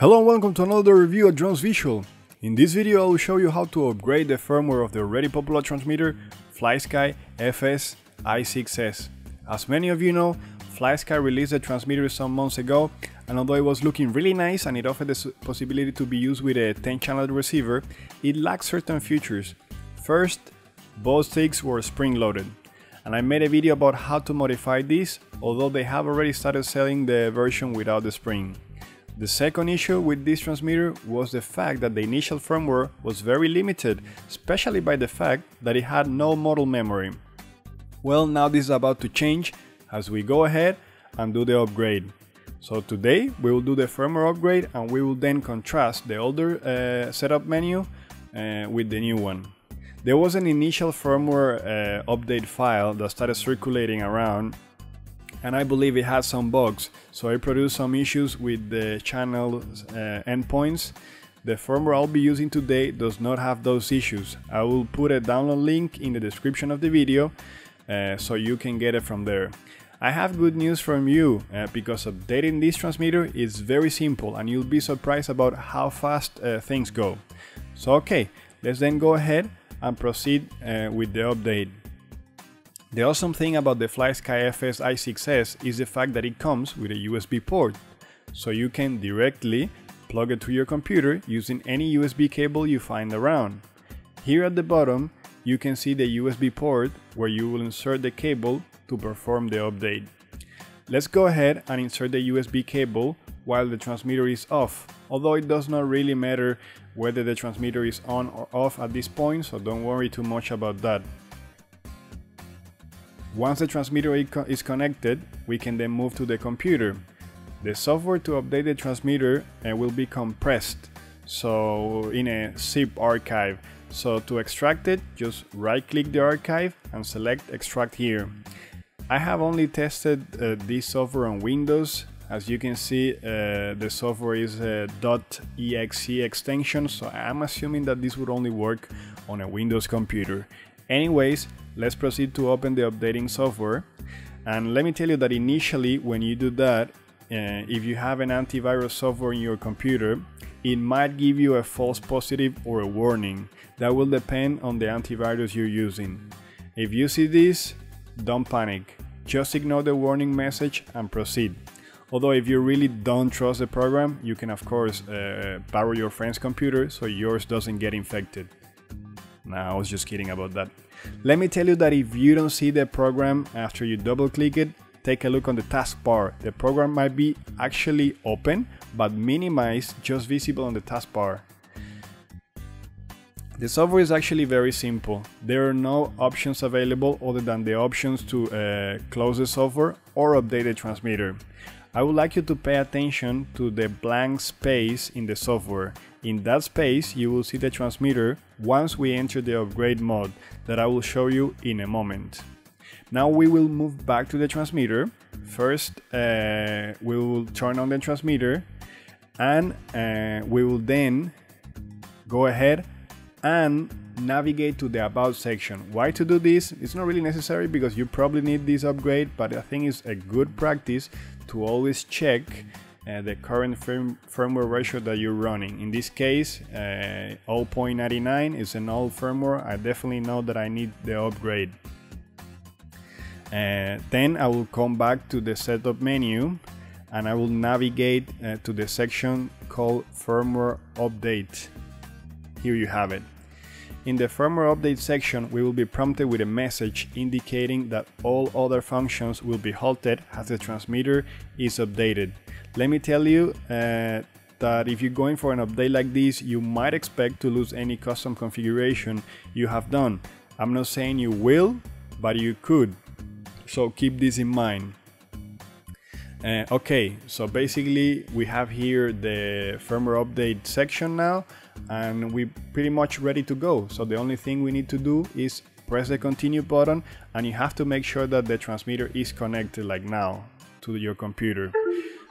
Hello and welcome to another review at Drones Visual. In this video I will show you how to upgrade the firmware of the already popular transmitter Flysky FS-i6S. As many of you know, Flysky released the transmitter some months ago, and although it was looking really nice and it offered the possibility to be used with a 10-channel receiver, it lacked certain features. First, both sticks were spring-loaded, and I made a video about how to modify this, although they have already started selling the version without the spring. The second issue with this transmitter was the fact that the initial firmware was very limited, especially by the fact that it had no model memory. Well, now this is about to change as we go ahead and do the upgrade. So today we will do the firmware upgrade, and we will then contrast the older setup menu with the new one. There was an initial firmware update file that started circulating around, and I believe it had some bugs, so I produced some issues with the channel endpoints. The firmware I'll be using today does not have those issues. I will put a download link in the description of the video so you can get it from there. I have good news from you because updating this transmitter is very simple, and you'll be surprised about how fast things go. So okay, let's then go ahead and proceed with the update. The awesome thing about the Flysky FS-i6S is the fact that it comes with a USB port, so you can directly plug it to your computer using any USB cable you find around. Here at the bottom you can see the USB port where you will insert the cable to perform the update. Let's go ahead and insert the USB cable while the transmitter is off, although it does not really matter whether the transmitter is on or off at this point, so don't worry too much about that. Once the transmitter is connected, we can then move to the computer. The software to update the transmitter will be compressed, so in a zip archive. So to extract it, just right click the archive and select extract here. I have only tested this software on Windows. As you can see, the software is a .exe extension, so I'm assuming that this would only work on a Windows computer. Anyways, let's proceed to open the updating software, and let me tell you that initially when you do that, if you have an antivirus software in your computer, it might give you a false positive or a warning. That will depend on the antivirus you're using. If you see this, don't panic, just ignore the warning message and proceed. Although if you really don't trust the program, you can of course borrow your friend's computer so yours doesn't get infected. Nah, I was just kidding about that. Let me tell you that if you don't see the program after you double click it, take a look on the taskbar. The program might be actually open but minimized, just visible on the taskbar. The software is actually very simple. There are no options available other than the options to close the software or update the transmitter. I would like you to pay attention to the blank space in the software. In that space you will see the transmitter once we enter the upgrade mode that I will show you in a moment. Now we will move back to the transmitter. First we will turn on the transmitter, and we will then go ahead and navigate to the About section. Why to do this? It's not really necessary because you probably need this upgrade, but I think it's a good practice to always check the current firmware ratio that you're running. In this case 0.99 is an old firmware. I definitely know that I need the upgrade. Then I will come back to the setup menu, and I will navigate to the section called firmware update. Here you have it. In the firmware update section we will be prompted with a message indicating that all other functions will be halted as the transmitter is updated. Let me tell you that if you're going for an update like this, you might expect to lose any custom configuration you have done. I'm not saying you will, but you could, so keep this in mind. Okay, so basically we have here the firmware update section now, and we're pretty much ready to go. So the only thing we need to do is press the continue button, and you have to make sure that the transmitter is connected like now to your computer.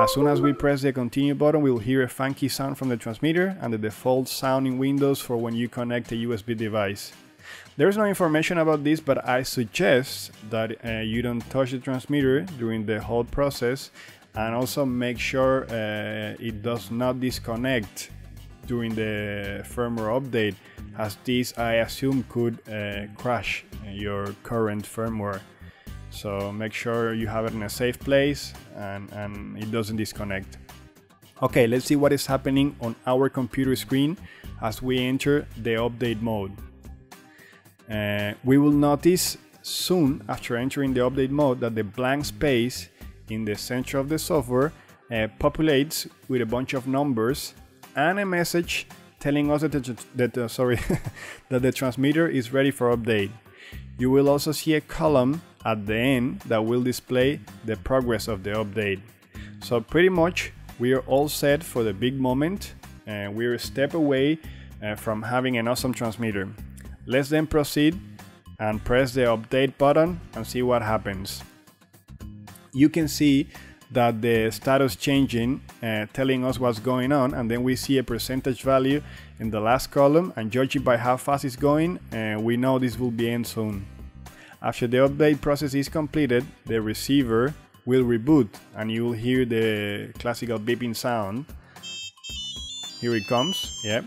As soon as we press the continue button, we'll hear a funky sound from the transmitter and the default sound in Windows for when you connect a USB device. There's no information about this, but I suggest that you don't touch the transmitter during the whole process, and also make sure it does not disconnect during the firmware update, as this I assume could crash your current firmware. So make sure you have it in a safe place and it doesn't disconnect. Okay, let's see what is happening on our computer screen as we enter the update mode. We will notice soon after entering the update mode that the blank space in the center of the software populates with a bunch of numbers and a message telling us that the transmitter is ready for update. You will also see a column at the end that will display the progress of the update. So pretty much we are all set for the big moment, and we're a step away from having an awesome transmitter. Let's then proceed and press the update button and see what happens. You can see that the status changing, telling us what's going on, and then we see a percentage value in the last column, and judging by how fast it's going, we know this will be end soon. After the update process is completed, the receiver will reboot and you will hear the classical beeping sound. Here it comes, yep.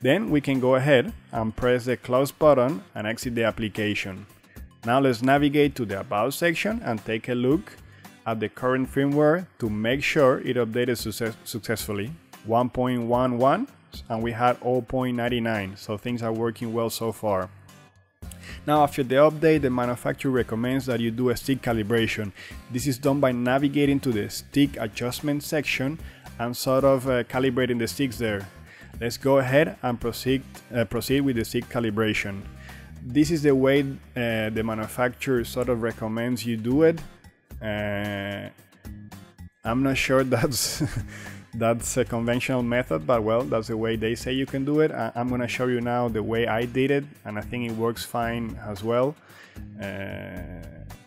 Then we can go ahead and press the close button and exit the application. Now let's navigate to the About section and take a look at the current firmware to make sure it updated successfully. 1.11 and we had 0.99, so things are working well so far. Now after the update, the manufacturer recommends that you do a stick calibration. This is done by navigating to the stick adjustment section and sort of calibrating the sticks there. Let's go ahead and proceed with the stick calibration. This is the way the manufacturer sort of recommends you do it. I'm not sure that's a conventional method, but well, that's the way they say you can do it. I'm gonna show you now the way I did it, and I think it works fine as well.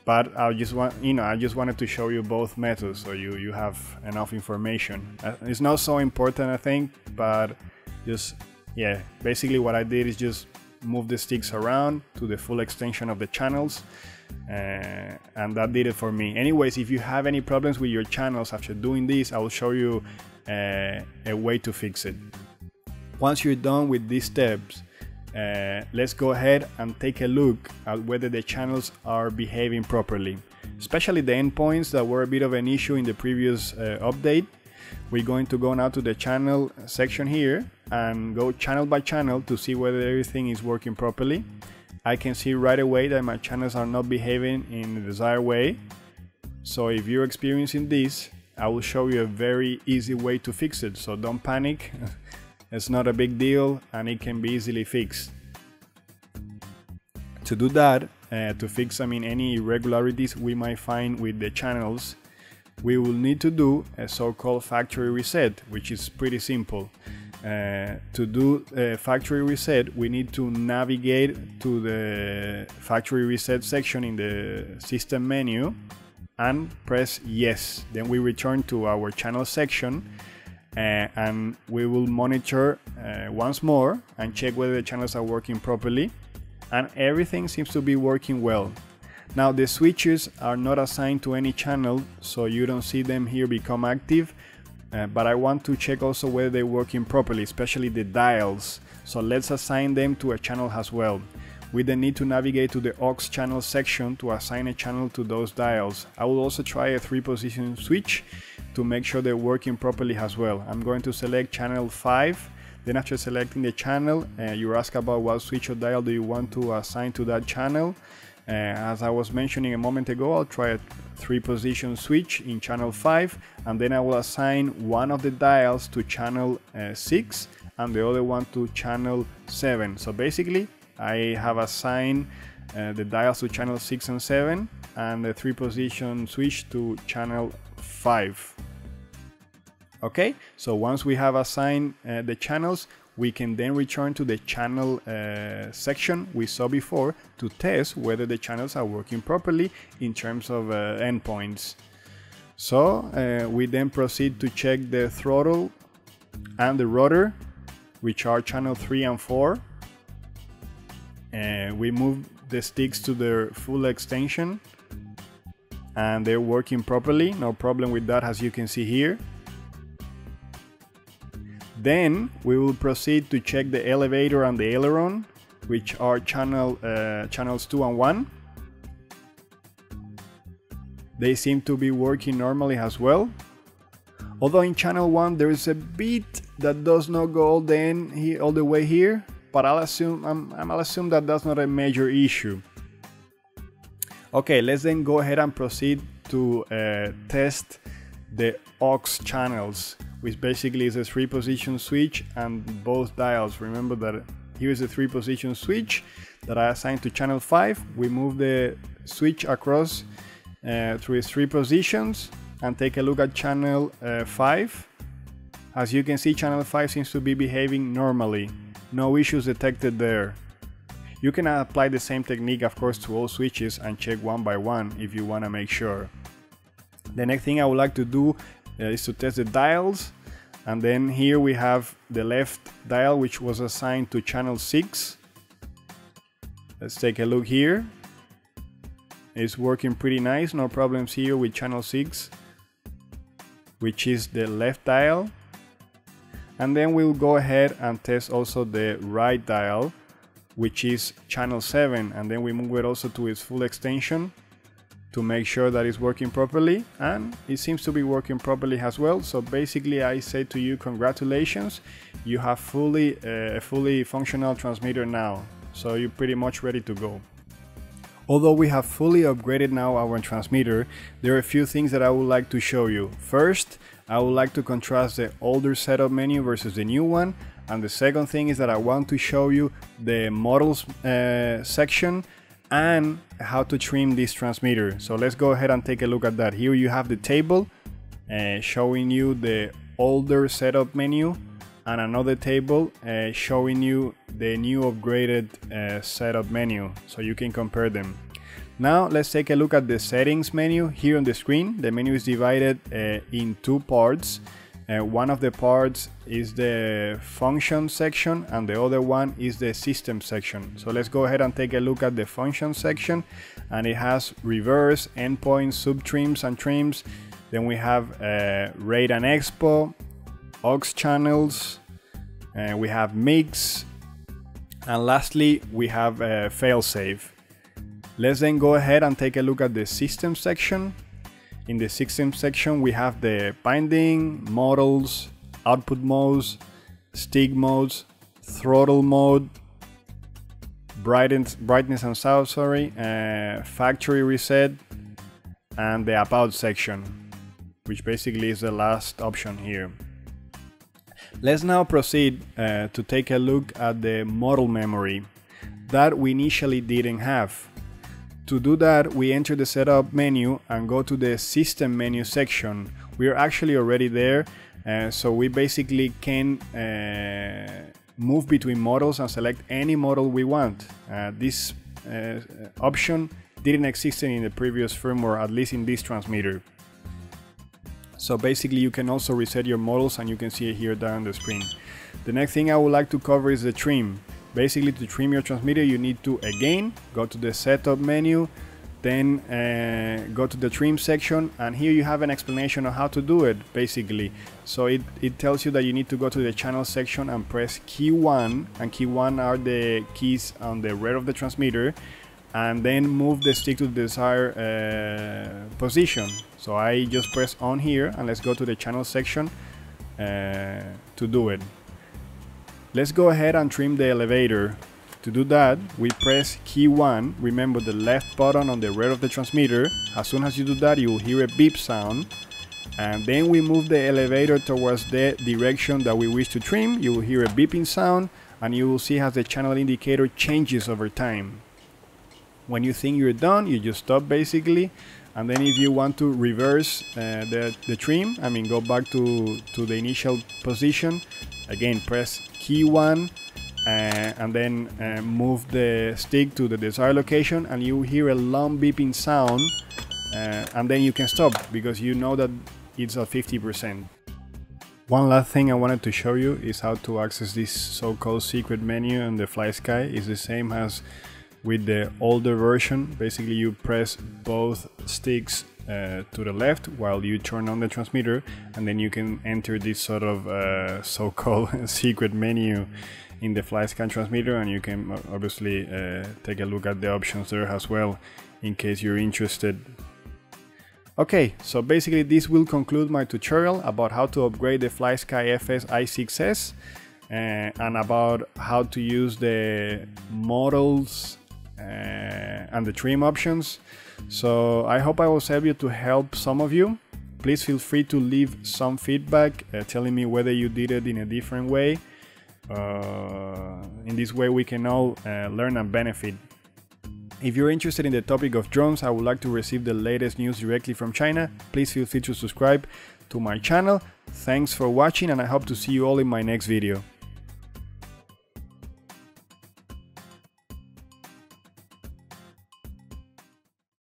But I just wanted to show you both methods, so you have enough information. It's not so important, I think, but just, yeah, basically what I did is just move the sticks around to the full extension of the channels, and that did it for me. Anyways, if you have any problems with your channels after doing this, I will show you a way to fix it. Once you're done with these steps, let's go ahead and take a look at whether the channels are behaving properly, especially the endpoints that were a bit of an issue in the previous update. We're going to go now to the channel section here and go channel by channel to see whether everything is working properly. I can see right away that my channels are not behaving in the desired way. So if you're experiencing this, I will show you a very easy way to fix it. So don't panic, it's not a big deal and it can be easily fixed. To do that, to fix any irregularities we might find with the channels, we will need to do a so-called factory reset, which is pretty simple. To do a factory reset, we need to navigate to the factory reset section in the system menu and press yes. Then we return to our channel section and we will monitor once more and check whether the channels are working properly, and everything seems to be working well. Now the switches are not assigned to any channel, so you don't see them here become active, but I want to check also whether they're working properly, especially the dials, so let's assign them to a channel as well. We then need to navigate to the aux channel section to assign a channel to those dials. I will also try a 3-position switch to make sure they're working properly as well. I'm going to select channel 5, then after selecting the channel, you're asked about what switch or dial do you want to assign to that channel. As I was mentioning a moment ago, I'll try a 3-position switch in channel 5, and then I will assign one of the dials to channel 6 and the other one to channel 7. So basically I have assigned the dials to channel 6 and 7 and the 3-position switch to channel 5. Okay, so once we have assigned the channels, we can then return to the channel section we saw before to test whether the channels are working properly in terms of endpoints. So we then proceed to check the throttle and the rudder, which are channel 3 and 4. We move the sticks to their full extension and they're working properly, no problem with that, as you can see here. Then we will proceed to check the elevator and the aileron, which are channels 2 and 1. They seem to be working normally as well. Although in channel 1 there is a bit that does not go all the way here, but I'll assume that that's not a major issue. Okay, let's then go ahead and proceed to test the aux channels, which basically is a 3-position switch and both dials. Remember that here is a 3-position switch that I assigned to channel 5. We move the switch across through its 3 positions and take a look at channel 5. As you can see, channel 5 seems to be behaving normally. No issues detected there. You can apply the same technique, of course, to all switches and check one by one if you want to make sure. The next thing I would like to do is to test the dials, and then here we have the left dial, which was assigned to channel 6. Let's take a look here. It's working pretty nice, no problems here with channel 6, which is the left dial. And then we'll go ahead and test also the right dial, which is channel 7, and then we move it also to its full extension to make sure that it's working properly, and it seems to be working properly as well. So basically I say to you, congratulations, you have a fully functional transmitter now, so you're pretty much ready to go. Although we have fully upgraded now our transmitter, there are a few things that I would like to show you. First, I would like to contrast the older setup menu versus the new one. And the second thing is that I want to show you the models section and how to trim this transmitter. So let's go ahead and take a look at that. Here you have the table showing you the older setup menu, and another table showing you the new upgraded setup menu, so you can compare them. Now let's take a look at the settings menu here on the screen. The menu is divided in 2 parts. One of the parts is the function section and the other one is the system section. So let's go ahead and take a look at the function section, and it has reverse, endpoints, subtrims and trims. Then we have rate and expo, aux channels, we have mix, and lastly we have failsafe. Let's then go ahead and take a look at the system section. In the system section we have the binding, models, output modes, stick modes, throttle mode, brightness and sound, factory reset, and the about section, which basically is the last option here. Let's now proceed to take a look at the model memory that we initially didn't have. To do that, we enter the setup menu and go to the system menu section. We are actually already there, so we basically can move between models and select any model we want. This option didn't exist in the previous firmware, at least in this transmitter. So basically you can also reset your models, and you can see it here down the screen. The next thing I would like to cover is the trim. Basically, to trim your transmitter, you need to again go to the setup menu, then go to the trim section, and here you have an explanation on how to do it basically. So it tells you that you need to go to the channel section and press key 1, and key 1 are the keys on the rear of the transmitter, and then move the stick to the desired position. So I just press on here, and let's go to the channel section to do it. Let's go ahead and trim the elevator. To do that, we press key 1, remember the left button on the rear of the transmitter. As soon as you do that, you will hear a beep sound. And then we move the elevator towards the direction that we wish to trim. You will hear a beeping sound, and you will see how the channel indicator changes over time. When you think you're done, you just stop basically. And then if you want to reverse the trim, I mean go back to the initial position, again press key 1 and then move the stick to the desired location, and you hear a long beeping sound and then you can stop because you know that it's at 50%. One last thing I wanted to show you is how to access this so-called secret menu in the Flysky. It's the same as with the older version. Basically you press both sticks to the left while you turn on the transmitter, and then you can enter this sort of so-called secret menu in the Flysky transmitter, and you can obviously take a look at the options there as well in case you're interested. Okay, so basically this will conclude my tutorial about how to upgrade the Flysky FS-i6S and about how to use the models and the trim options. So I hope I was able to help some of you. Please feel free to leave some feedback telling me whether you did it in a different way. In this way we can all learn and benefit. If you're interested in the topic of drones, I would like to receive the latest news directly from China. Please feel free to subscribe to my channel. Thanks for watching, and I hope to see you all in my next video.